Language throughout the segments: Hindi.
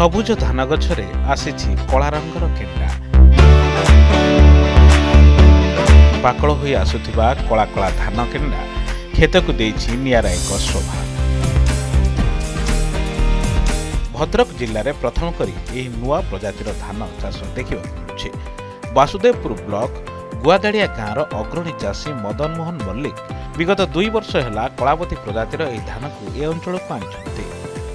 सबुज धान गछरे आसीछि कला रंगर केंडा। पाकल होई आसुथिबा कला कला धान केंडा खेतकु देछि नियारा एक शोभा। भद्रक जिल्ला रे प्रथम करी एही नुआ प्रजातिर धान चाष देखिबाकु मिलुछि। वासुदेवपुर ब्लॉक गुआदाड़िया गाँवर अग्रणी चाषी मदन मोहन मल्लिक विगत 2 वर्ष है कलावती प्रजातिर यह धान को ए अंचल को आनी।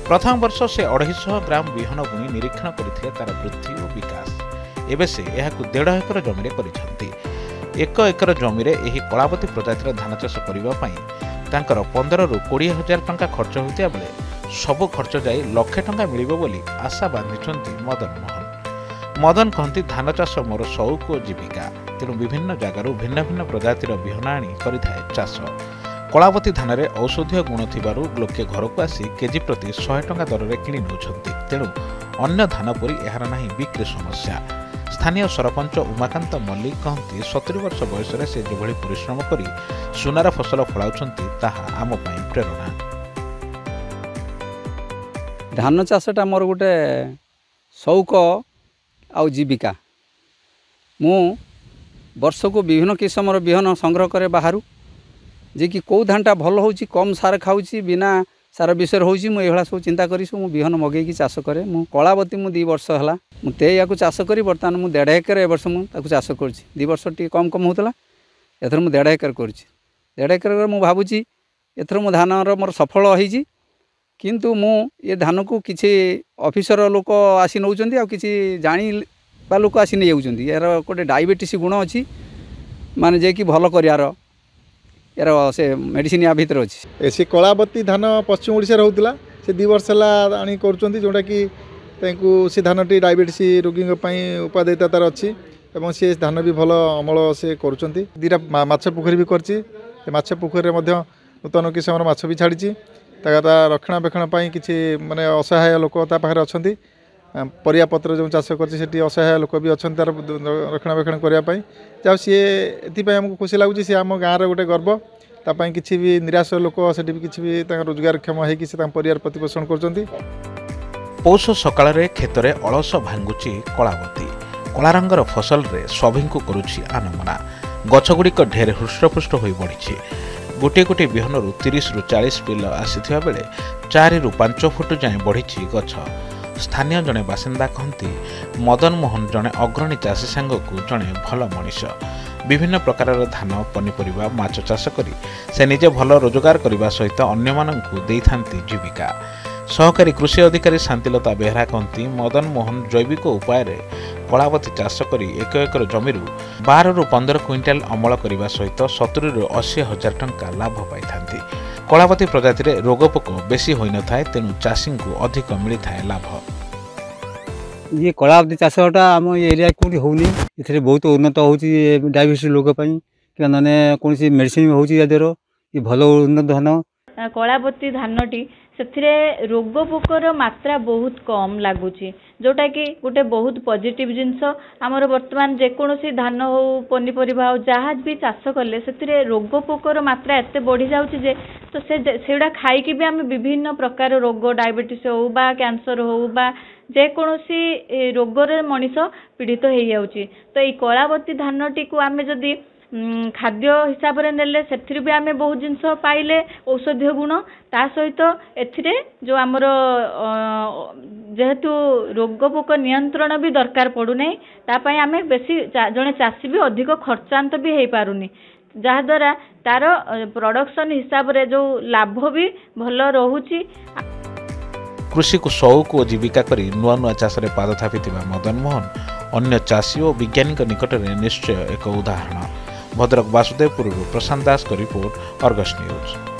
प्रथम वर्ष से 250 ग्राम विहन बुणी निरीक्षण करते तार वृद्धि और विकास। एबे से यह 1.5 एकर जमी कर 1 एकर जमी कलावती प्रजातिर धान चाष करने 15 ରୁ 20 हजार टंका खर्च होता बेले सब खर्च जाए लक्षे टंका मिल आशा बांधि मदन मोहन। मदन कहते धान चाष मोर शौक और जीविका, तेणु विभिन्न जगार भिन्न भिन्न प्रजातिर विहन आनी करिथाए चाष। कलावती धान रे औषधीय गुण थिबारु लोके घर को आसी केजी प्रति 100 टंका दर रे किनि नउछंती, तेणु अन्य धान परि एहार नाही बिक्री समस्या। स्थानीय सरपंच उमाकांत मल्लिक कहते 70 वर्ष बयस रे से जेभଳି परिश्रम करी सुनार फसल फळाउछंती ताहा आम पई प्रेरणा। धान चाषटा मोर गोटे शौक आ जीविका। मु वर्ष को विभिन्न किसमर विहन संग्रह करे बाहर जे कि कौ धानटा भल हो कम सार खाऊँ बिना सार विषय होगी मुझे सब चिंता करूँ विहन मगैकी चाष करे। मु कलावती 2 वर्ष है मुझे चाष करी बर्तमान मु 1.5 एकर ए वर्ष मुझे चाष कर 2 वर्ष टी कम होता एथर मु 1.5 एकर कर 1.5 एकर मुझे भावुँ एथर मो धान मोर सफल होती कितु मु ये धान को किसी अफिसर लोक आसी नौ कि जाणी बा लोक आसी नहीं जाऊँ यार गोटे डायबिटीस गुण अच्छी माने जे कि भल कर यार यार से मेडिसीन या भितर अच्छे। सी कलावती धान पश्चिम ओडिसा होता से 2 वर्ष आनी कर जोटा कि सी धानटी डायबिटीस रोगी उपादेयता तार अच्छी और सी धान भी भल अमल से कर 2टा पोखरी भी करोखरी नूतन किसम माछ भी छाड़ी रक्षणाबेक्षण किसी मानने असहाय लोक अच्छा परिया पत्र जो चाष कर असहाय लोक भी अच्छा तार रक्षणाबेक्षण करने जाओ सी एमको खुशी लगुच सी आम गाँव गोटे गर्व तापाई किसी भी निराश लोक से किसी भी रोजगारक्षम होकर प्रतिपोषण कर। पौष सकाल खेत में अलस भांगुची कलावती कला रंगर फसल रे सभी को करुच्ची आनमना। गछगुड़िक ढेर हृष्टपुष्ट हो बढ़ी गोटे गोटे विहन 30 ରୁ 40 पिल आसी बेले 4 ରୁ 5 फुट जाए बढ़ी गछ। स्थानीय जड़े बासिंदा कहती मदन मोहन जड़े अग्रणी चाषी सांग को जड़े भल मनीष। विभिन्न प्रकार धान पनीपरिया माछ चाष करी से निजे भल रोजगार करने सहित अन्य मानकु देइथांती जीविका। सहकारी कृषि अधिकारी शांतिलता बेहरा कहती मदन मोहन जैविक उपाय रे कलावती चाष करी 1 एकर जमी 12 ରୁ 15 क्विंटाल अमल करने सहित 70 ରୁ 80 हजार टंका लाभ पाई। कलावती प्रजाति रे रोगपोक बेसी होई न थाए, तेनु चाषी को अधिक मिली थाए लाभ। ये कलावती चाषटा आम एरिया कोठी होनी इथे बहुत उन्नत होची डायबिटीज लोग पई कि नने कोन सी मेडिसिन होची या देरो ये भलो उन्नत धान। कलावती धानटी सेथिरे रोगपोकर मात्रा बहुत कम लागुची जोटा कि गोटे बहुत पॉजिटिव जिनस। आमर वर्तमान जेकोसी धान हो पनीपरिया हो जहाँ भी चाष कले से रोगपोकर मात्रा एत बढ़ी जाऊँगी जे तो सेगुड़ा खाई भी आम विभिन्न प्रकार रोग डायबिटीज हो बा कैंसर हो बा जेकोसी रोगर मनीष पीड़ित हो जाऊँगी। तो ये कलावती धानटी को आम जदि खाद्य हिसाब रे नेले सेथिर भी आमे बहुत जिनस पाइले औषधीय गुण ता सहित एथिरे जो आमर जेहेतु रोगपोक नियंत्रण भी दरकार पड़ुना तापाई आमे बेसी जने चाषी भी अधिक खर्चांत भी हो पारुनी जहाद्वारा तार प्रोडक्शन हिसाब रे जो लाभ भी भल रहुची। कृषि को शौक और जीविका करी नुआ नुआ चाष रे पाद थापिथिबा मदन मोहन अन्य चाषी और विज्ञानी निकट में निश्चय एक उदाहरण। भद्रक वासुदेवपुर प्रशांत दास की रिपोर्ट, अर्गस न्यूज।